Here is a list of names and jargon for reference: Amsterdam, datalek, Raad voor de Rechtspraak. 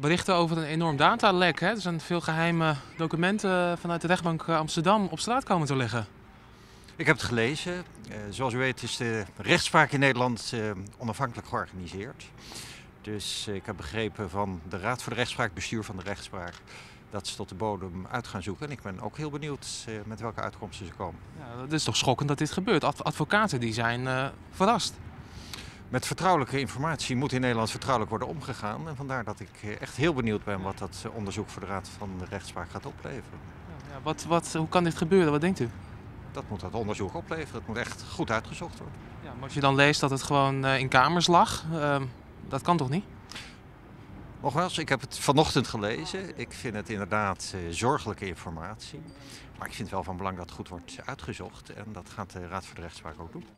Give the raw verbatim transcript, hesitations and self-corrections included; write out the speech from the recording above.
Berichten over een enorm datalek. Hè? Er zijn veel geheime documenten vanuit de rechtbank Amsterdam op straat komen te liggen. Ik heb het gelezen. Uh, zoals u weet is de rechtspraak in Nederland uh, onafhankelijk georganiseerd. Dus uh, ik heb begrepen van de Raad voor de Rechtspraak, bestuur van de rechtspraak, dat ze tot de bodem uit gaan zoeken. En ik ben ook heel benieuwd uh, met welke uitkomsten ze komen. Ja, het is toch schokkend dat dit gebeurt. Ad- advocaten die zijn uh, verrast. Met vertrouwelijke informatie moet in Nederland vertrouwelijk worden omgegaan. En vandaar dat ik echt heel benieuwd ben wat dat onderzoek voor de Raad van de Rechtspraak gaat opleveren. Ja, wat, wat, hoe kan dit gebeuren? Wat denkt u? Dat moet dat onderzoek opleveren. Dat moet echt goed uitgezocht worden. Ja, maar als je dan leest dat het gewoon in kamers lag, uh, dat kan toch niet? Nogmaals, ik heb het vanochtend gelezen. Ik vind het inderdaad uh, zorgelijke informatie. Maar ik vind het wel van belang dat het goed wordt uitgezocht. En dat gaat de Raad voor de Rechtspraak ook doen.